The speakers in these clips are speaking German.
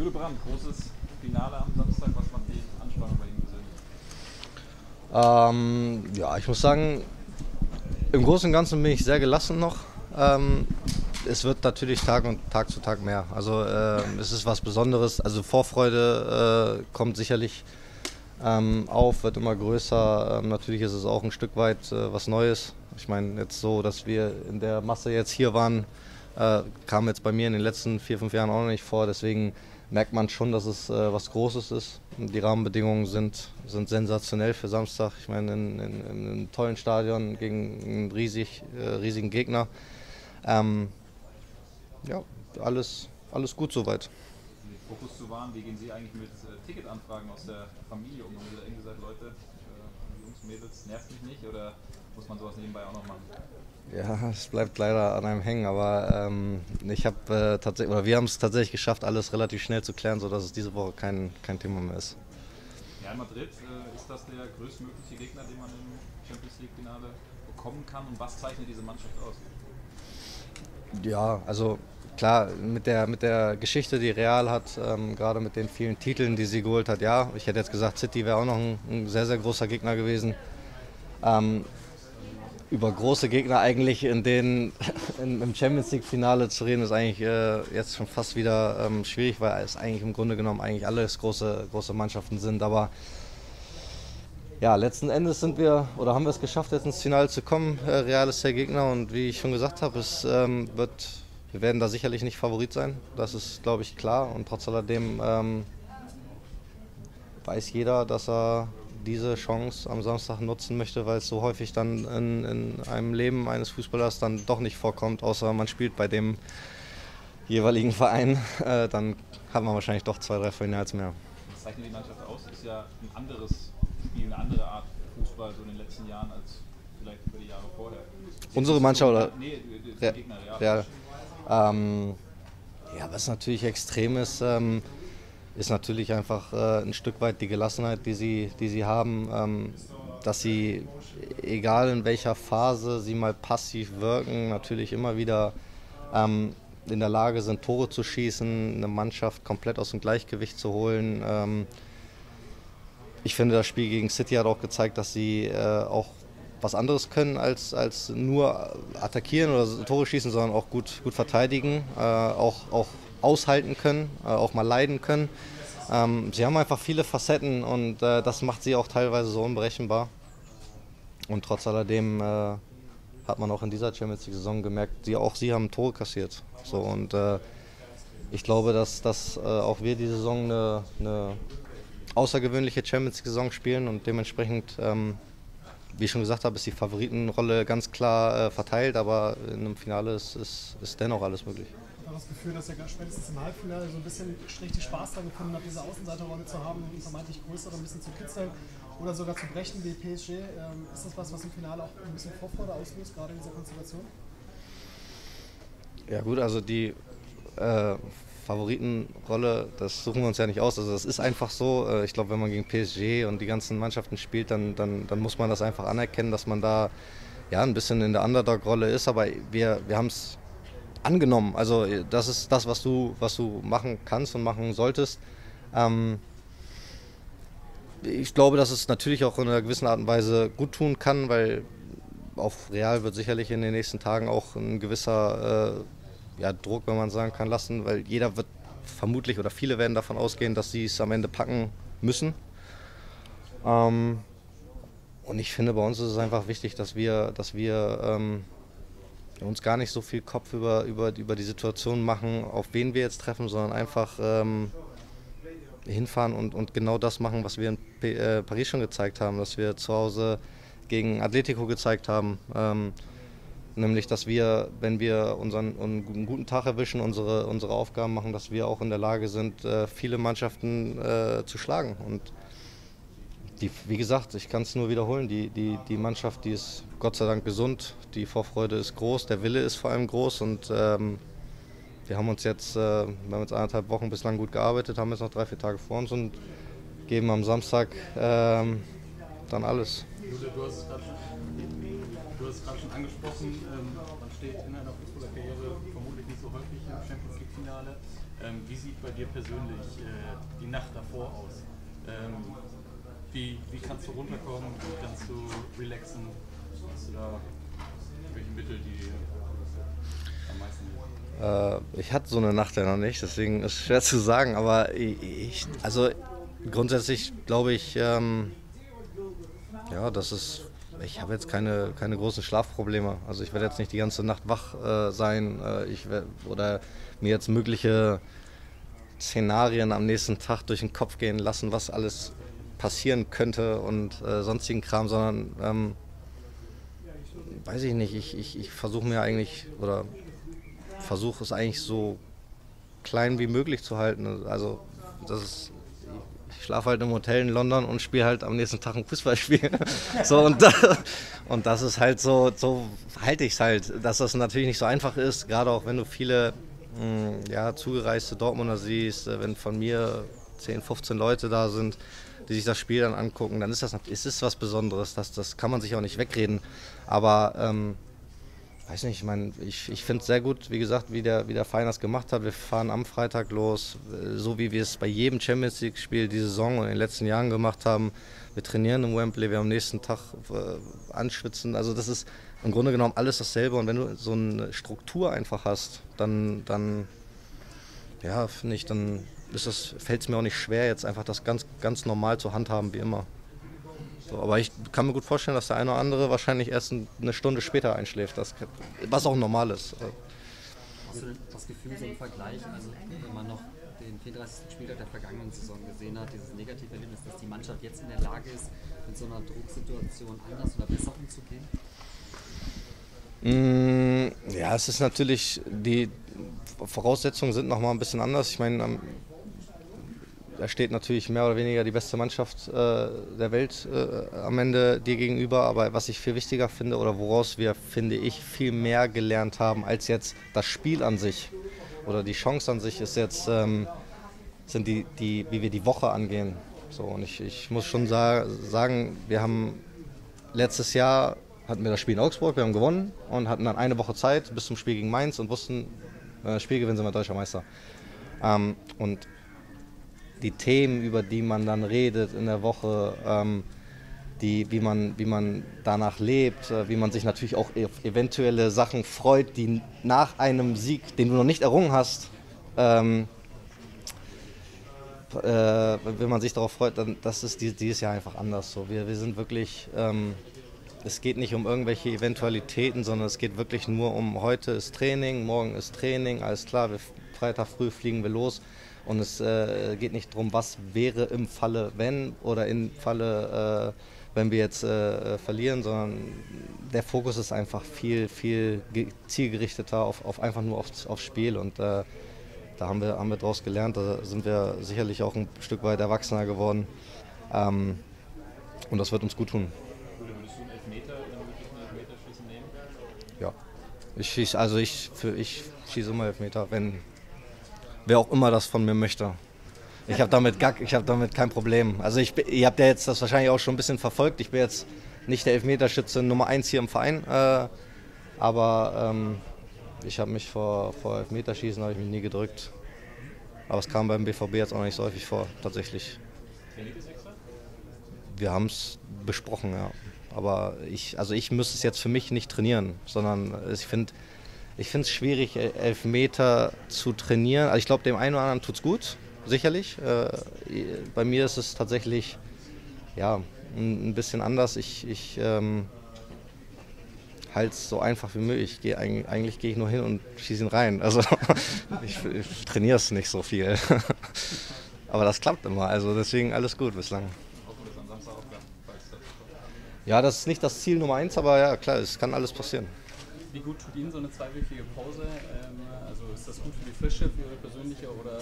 Julian Brandt, großes Finale am Samstag. Was macht die Anspannung bei Ihnen persönlich? Ja, ich muss sagen, im Großen und Ganzen bin ich sehr gelassen noch. Es wird natürlich Tag zu Tag mehr. Also es ist was Besonderes. Also Vorfreude kommt sicherlich auf, wird immer größer. Natürlich ist es auch ein Stück weit was Neues. Ich meine, jetzt so, dass wir in der Masse jetzt hier waren, kam jetzt bei mir in den letzten 4, 5 Jahren auch noch nicht vor. Deswegen merkt man schon, dass es was Großes ist. Die Rahmenbedingungen sind sensationell für Samstag. Ich meine, in einem tollen Stadion gegen einen riesigen Gegner. Ja, alles gut soweit. Um den Fokus zu wahren, wie gehen Sie eigentlich mit Ticketanfragen aus der Familie um? Haben Sie da irgendwie gesagt, Leute, Jungs, Mädels, nervt mich nicht, oder muss man sowas nebenbei auch noch machen? Ja, es bleibt leider an einem hängen, aber wir haben es tatsächlich geschafft, alles relativ schnell zu klären, sodass es diese Woche kein Thema mehr ist. Real Madrid, ist das der größtmögliche Gegner, den man im Champions League Finale bekommen kann, und was zeichnet diese Mannschaft aus? Ja, also klar, mit der Geschichte, die Real hat, gerade mit den vielen Titeln, die sie geholt hat, ja, ich hätte jetzt gesagt, City wäre auch noch ein sehr, sehr großer Gegner gewesen. Über große Gegner eigentlich im Champions League-Finale zu reden, ist eigentlich jetzt schon fast wieder schwierig, weil es eigentlich im Grunde genommen alles große Mannschaften sind. Aber ja, letzten Endes haben wir es geschafft, jetzt ins Finale zu kommen. Real ist der Gegner, und wie ich schon gesagt habe, wir werden da sicherlich nicht Favorit sein. Das ist, glaube ich, klar, und trotz alledem weiß jeder, dass er diese Chance am Samstag nutzen möchte, weil es so häufig dann in einem Leben eines Fußballers dann doch nicht vorkommt, außer man spielt bei dem jeweiligen Verein, dann hat man wahrscheinlich doch 2, 3 Finals mehr. Was zeichnet die Mannschaft aus? Ist ja ein anderes Spiel, eine andere Art Fußball so in den letzten Jahren als vielleicht über die Jahre vorher. Unsere Mannschaft oder? Nee, der Gegner, ja. Ja, was natürlich extrem ist natürlich einfach ein Stück weit die Gelassenheit, die sie haben, dass sie, egal in welcher Phase sie mal passiv wirken, natürlich immer wieder in der Lage sind, Tore zu schießen, eine Mannschaft komplett aus dem Gleichgewicht zu holen. Ich finde, das Spiel gegen City hat auch gezeigt, dass sie auch was anderes können als nur attackieren oder Tore schießen, sondern auch gut verteidigen, auch aushalten können, auch mal leiden können. Sie haben einfach viele Facetten, und das macht sie auch teilweise so unberechenbar. Und trotz alledem hat man auch in dieser Champions League-Saison gemerkt, auch sie haben Tore kassiert. So, und ich glaube, dass auch wir die Saison eine außergewöhnliche Champions League-Saison spielen, und dementsprechend, wie ich schon gesagt habe, ist die Favoritenrolle ganz klar verteilt, aber in einem Finale ist dennoch alles möglich. Das Gefühl, dass ihr spätestens im Halbfinale so ein bisschen richtig Spaß daran gefunden habt, diese Außenseiterrolle zu haben und vermeintlich größere ein bisschen zu kitzeln oder sogar zu brechen wie PSG. Ist das was im Finale auch ein bisschen Vorfreude auslöst, gerade in dieser Konstellation? Ja gut, also die Favoritenrolle, das suchen wir uns ja nicht aus. Also das ist einfach so. Ich glaube, wenn man gegen PSG und die ganzen Mannschaften spielt, dann muss man das einfach anerkennen, dass man da ja ein bisschen in der Underdog-Rolle ist, aber wir haben es angenommen. Also das ist das, was du machen kannst und machen solltest. Ich glaube, dass es natürlich auch in einer gewissen Art und Weise gut tun kann, weil auf Real wird sicherlich in den nächsten Tagen auch ein gewisser Druck, wenn man sagen kann, lassen, weil jeder wird vermutlich, oder viele werden davon ausgehen, dass sie es am Ende packen müssen. Und ich finde, bei uns ist es einfach wichtig, dass wir uns gar nicht so viel Kopf über die Situation machen, auf wen wir jetzt treffen, sondern einfach hinfahren und genau das machen, was wir in Paris schon gezeigt haben, was wir zu Hause gegen Atletico gezeigt haben. Nämlich, dass wir, wenn wir einen guten Tag erwischen, unsere Aufgaben machen, dass wir auch in der Lage sind, viele Mannschaften zu schlagen. Und wie gesagt, ich kann es nur wiederholen, die Mannschaft, die ist Gott sei Dank gesund, die Vorfreude ist groß, der Wille ist vor allem groß, und wir haben jetzt 1,5 Wochen bislang gut gearbeitet, haben jetzt noch 3, 4 Tage vor uns und geben am Samstag dann alles. Du hast es gerade schon angesprochen, man steht in einer Fußballerkarriere vermutlich nicht so häufig im Champions League-Finale. Wie sieht bei dir persönlich die Nacht davor aus? Wie kannst du runterkommen? Wie kannst du relaxen? Hast du da welche Mittel, die am meisten hilft? Ich hatte so eine Nacht ja noch nicht, deswegen ist es schwer zu sagen, aber also grundsätzlich glaube ich, ja, das ist. Ich habe jetzt keine großen Schlafprobleme. Also ich werde jetzt nicht die ganze Nacht wach sein oder mir jetzt mögliche Szenarien am nächsten Tag durch den Kopf gehen lassen, was alles passieren könnte und sonstigen Kram, sondern weiß ich nicht, ich versuche mir eigentlich oder versuche es eigentlich so klein wie möglich zu halten. Also das ist. Ich schlafe halt im Hotel in London und spiele halt am nächsten Tag ein Fußballspiel. So, und das ist halt so halte ich es halt, dass das natürlich nicht so einfach ist, gerade auch wenn du viele ja, zugereiste Dortmunder siehst, wenn von mir 10, 15 Leute da sind, die sich das Spiel dann angucken, dann ist es was Besonderes, das kann man sich auch nicht wegreden. Aber weiß nicht, ich meine, ich finde es sehr gut, wie gesagt, wie der Verein das gemacht hat. Wir fahren am Freitag los, so wie wir es bei jedem Champions League Spiel die Saison und in den letzten Jahren gemacht haben. Wir trainieren im Wembley, wir am nächsten Tag anschwitzen. Also das ist im Grunde genommen alles dasselbe. Und wenn du so eine Struktur einfach hast, dann ja, finde ich, dann fällt es mir auch nicht schwer, jetzt einfach das ganz, ganz normal zu handhaben wie immer. So, aber ich kann mir gut vorstellen, dass der eine oder andere wahrscheinlich erst eine Stunde später einschläft, was auch normal ist. Hast du das Gefühl, so im Vergleich, also wenn man noch den 34. Spieltag der vergangenen Saison gesehen hat, dieses negative Erlebnis, dass die Mannschaft jetzt in der Lage ist, mit so einer Drucksituation anders oder besser umzugehen? Ja, es ist natürlich, die Voraussetzungen sind nochmal ein bisschen anders. Ich meine, da steht natürlich mehr oder weniger die beste Mannschaft der Welt am Ende dir gegenüber. Aber was ich viel wichtiger finde oder woraus wir, finde ich, viel mehr gelernt haben als jetzt das Spiel an sich oder die Chance an sich, ist jetzt, sind wie wir die Woche angehen. So, und ich muss schon sagen, wir haben letztes Jahr hatten wir das Spiel in Augsburg, wir haben gewonnen und hatten dann eine Woche Zeit bis zum Spiel gegen Mainz und wussten, wenn wir das Spiel gewinnen, sind wir deutscher Meister. Und die Themen, über die man dann redet in der Woche, wie man danach lebt, wie man sich natürlich auch eventuelle Sachen freut, die nach einem Sieg, den du noch nicht errungen hast, wenn man sich darauf freut, dann das ist dieses Jahr einfach anders so. Wir sind wirklich, es geht nicht um irgendwelche Eventualitäten, sondern es geht wirklich nur um heute ist Training, morgen ist Training, alles klar, Freitag früh fliegen wir los. Und es geht nicht darum, was wäre im Falle wenn oder im Falle, wenn wir jetzt verlieren, sondern der Fokus ist einfach viel, viel zielgerichteter einfach nur aufs Spiel. Und da haben wir draus gelernt, da sind wir sicherlich auch ein Stück weit erwachsener geworden. Und das wird uns gut tun. Würdest du einen Elfmeter in einem möglichen Elfmeterschießen nehmen? Ja, ich schieße immer Elfmeter, wenn. Wer auch immer das von mir möchte. Ich habe damit, kein Problem. Also ihr habt ja jetzt das wahrscheinlich auch schon ein bisschen verfolgt. Ich bin jetzt nicht der Elfmeterschütze Nummer 1 hier im Verein. Aber ich habe mich vor Elfmeterschießen habe ich mich nie gedrückt. Aber es kam beim BVB jetzt auch nicht so häufig vor, tatsächlich. Wir haben es besprochen, ja. Aber ich müsste es jetzt für mich nicht trainieren, sondern ich finde es schwierig, Elfmeter zu trainieren. Also ich glaube, dem einen oder anderen tut es gut, sicherlich. Bei mir ist es tatsächlich ja, ein bisschen anders. Ich halte es so einfach wie möglich. Eigentlich gehe ich nur hin und schieße ihn rein. Also ich trainiere es nicht so viel. Aber das klappt immer. Also deswegen alles gut bislang. Ja, das ist nicht das Ziel Nummer 1, aber ja klar, es kann alles passieren. Wie gut tut Ihnen so eine zweiwöchige Pause? Also ist das gut für die Frische, für Ihre persönliche, oder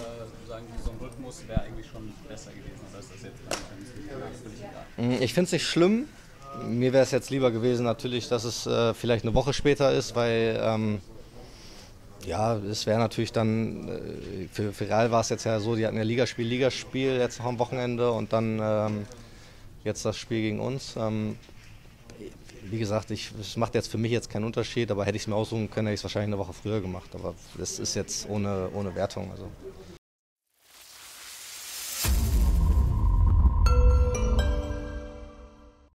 sagen Sie, so ein Rhythmus wäre eigentlich schon besser gewesen? Oder ist das jetzt ich finde es nicht schlimm. Mir wäre es jetzt lieber gewesen natürlich, dass es vielleicht eine Woche später ist, weil ja, es wäre natürlich dann, für Real war es jetzt ja so, die hatten ja Ligaspiel jetzt noch am Wochenende und dann jetzt das Spiel gegen uns. Wie gesagt, es macht jetzt für mich jetzt keinen Unterschied, aber hätte ich es mir aussuchen können, hätte ich es wahrscheinlich eine Woche früher gemacht. Aber das ist jetzt ohne Wertung. Also.